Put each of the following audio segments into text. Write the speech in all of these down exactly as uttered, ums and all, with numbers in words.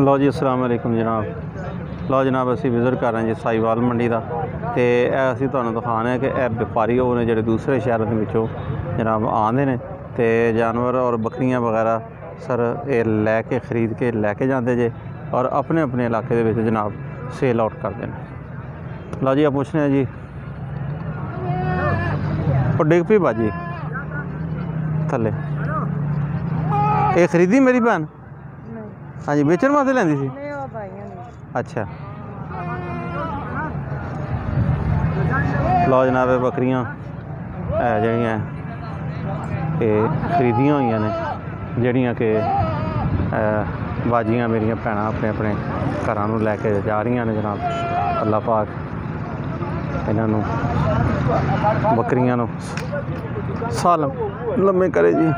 लो जी अस्सलाम वालेकुम जनाब। लो जनाब असी विजिट कर रहे हैं जी साईवाल मंडी का। तो असी तुहानूं दिखाने कि यह व्यापारी हो ने जिहड़े दूसरे शहरों के विचों जनाब आते हैं, तो जानवर और बकरियां वगैरह सर ये लैके खरीद के लैके जाते जे और अपने अपने इलाके के जनाब सेल आउट करते हैं। लो जी आप पूछने जी और डिग पी भाजी थले ये खरीदी मेरी भैन। हाँ जी बेचन वास्ते लेंदी सी। अच्छा लो जनाब बकरियां है जड़ियाँ खरीदियां हुई ने जड़ियाँ के बाजियां मेरिया भैन अपने अपने घर लैके जा रही ने जनाब। अल्लाह पाक इन्हों बकरियां साल लम्मे करे जी।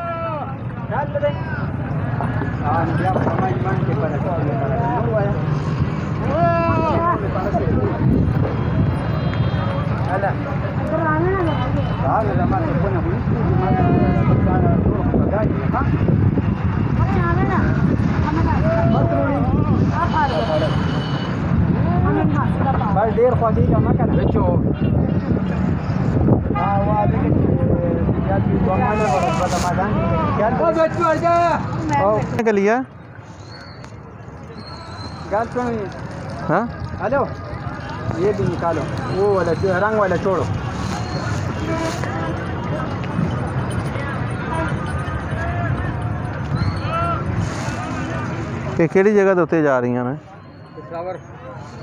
डेढ़ पाजी जमा कर बेचो के लिए हाँ? हेलो ये भी निकालो वो वाला रंग वाला छोड़ो। ये केड़ी जगह तो जा रही हैं मैं पेशावर।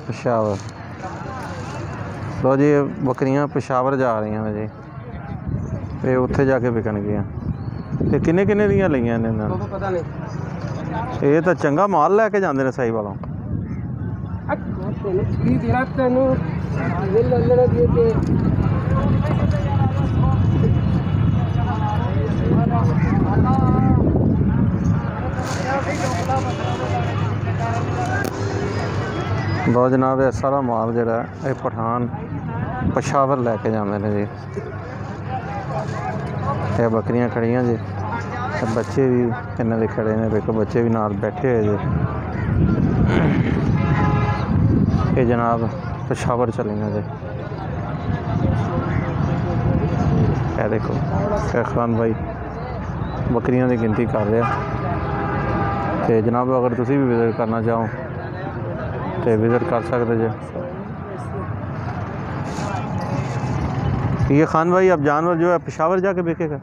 पेशावर लो जी बकरियां पेशावर जा रही हैं जी। ये उत्थे जाके बिकन गया। तो किन्ने किन्ने दियां लईयां ने इन्हां नूं पता नहीं। ये तो चंगा माल लैके जाते हैं साईवाल। लो जनाब यह सारा माल जरा पठान पेशावर लैके जाते हैं जी। ये बकरियां खड़ियां जी, बच्चे भी इन्हों के खड़े ने, देखो बच्चे भी नाल बैठे हुए जी। ये जनाब पेशावर चले हैं जी। ये देखो खान भाई बकरियां की गिनती कर रहे हैं। तो जनाब अगर तुसी भी विजिट करना चाहो तो विजिट कर सकते जी। ये खान भाई अब जानवर जो है पेशावर जाके बिकेगा।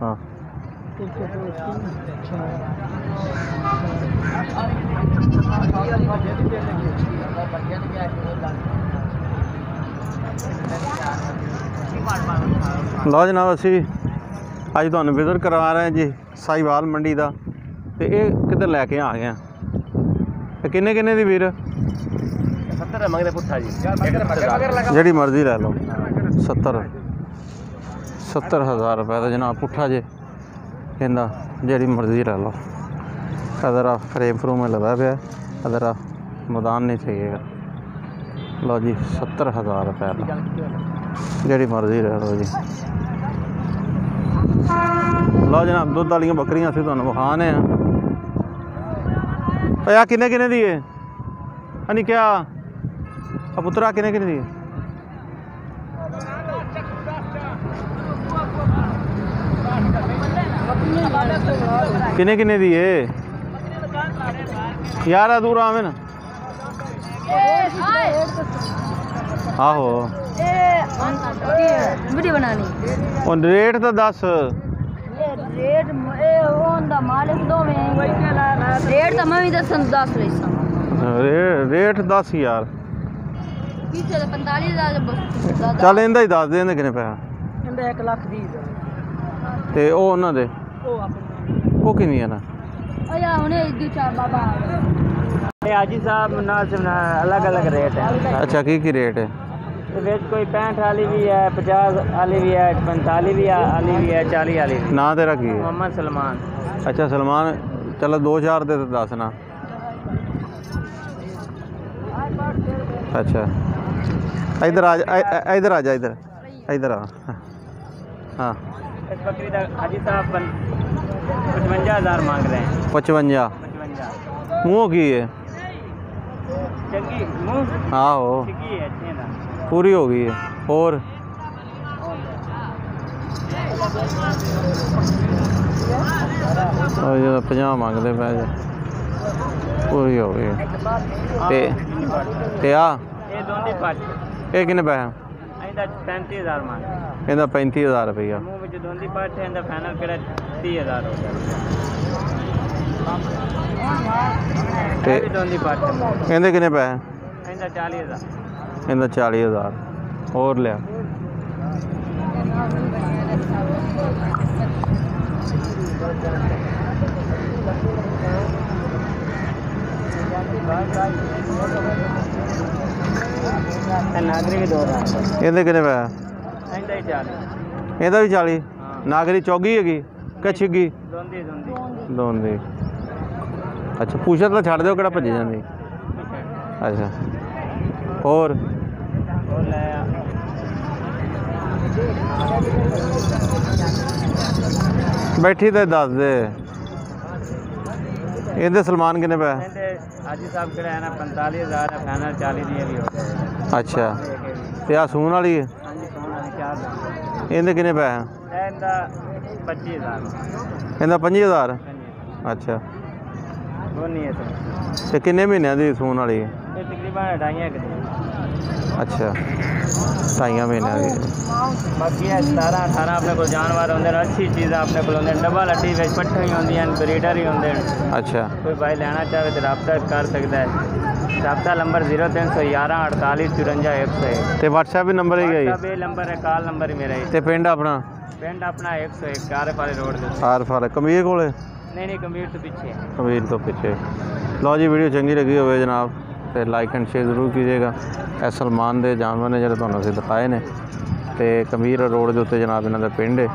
हाँ लो जनाब असी अज तुहानूं विजिट करवा रहे हैं जी साईवाल मंडी का। तो ये किधर लैके आ गए हैं किन्ने किन्ने दी वीर जी मर्जी लै लो सत्तर सत्तर हज़ार रुपये तो जनाब पुट्ठा जे कहना जी मर्जी लै लो। अदरा फ्रेम फ्रूम लगा पे अदरा मैदान नहीं चाहिएगा। लो जी सत्तर हज़ार रुपये जी मर्जी लै लो जी। लो जनाब दुद्ध वाली बकरियां अस तुहानूं विखाने हैं। किन्ने किन्ने दी है यानी क्या पुत्तरा किन्ने किन्ने दी है? किन्ने किन्ने दी है यार दूर आवे ना। आहो वीडियो बनानी और रेट तो दस रेट रेट तो मैं भी दस दस रेट दस यार चल इंदा ही दस देने किन्ने पैसा एक लाख ते ओ उन्हां दे ओ कि ना हाजी साहब ना अलग अलग रेट है। अच्छा की की रेट है? रेट कोई पैंठ वाली भी है, पचास वाली भी है, पैंतालीस वाली भी है, चालीस वाली। ना तेरा की है? मोहम्मद सलमान। अच्छा सलमान चलो दो चार दे दस ना। अच्छा इधर आ इधर आ जा इधर इधर आ। हाँ बकरी हाजी साहब पचवंजा हज़ार मांग रहे हैं। पचवंजा मुँह की है, हाँ हो पूरी हो गई है। और पंजाब मांगते पैसे पूरी हो गई ते आ ये किन्ने पैसे पैंती हज़ार मांग इनका पैंती हज़ार रुपया कहते किन्ने पैसे चाली हज़ार इनका चाली हज़ार और लिया इहदे किन्ने पैसे इहदा भी चाली नागरी चौगी हैगी कि छिगी दोंदी अच्छा पूछा तो छड़ दो भजी जाती अच्छा और बैठी तो दस दे इहदे सलमान किन्ने पैसे हाजी साहब कड़ा है ना पैंताली हज़ार है फाइनल चालीस दी भी हो गई अच्छा तो आ सून वाली है इनके किन्ने पैसे इनका पच्ची हज़ार इनका पच्ची हज़ार अच्छा तो किन्ने महीनों की सून वाली है तकरीबन ढाई अच्छा ढाई महीनों की बाकी है सतारह अठारह अपने को जानवर होंगे अच्छी चीज़ अपने को डबल हड्डी बिच पट्ठे ही होंगे ब्रीडर ही होंगे अच्छा कोई भाई लेना चाहे तो रबता कर सकता है रबता नंबर जीरो तीन सौ ग्यारह अड़तालीस चुरंजा एक सौ एक व्हाट्सएप भी नंबर ही है नंबर है कॉल नंबर ही मेरा ही पिंड अपना पिंड अपना एक सौ एक आर फारे रोड आर फारे कमीर को नहीं नहीं कमीर तो पीछे कमीर तो पीछे लो जी वीडियो चंगी लगी हो जनाब तो लाइक एंड शेयर जरूर कीजिएगा। ए सलमान के जानवर ने जो थोड़ा असं दिखाए हैं तो कमीर रोड के उत्ते जनाब इन्हों का पिंड है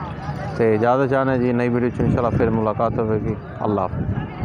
तो ज़्यादा चाहना जी नई वीडियो इंशाल्लाह फिर मुलाकात होगी। अल्लाह हाफिज़।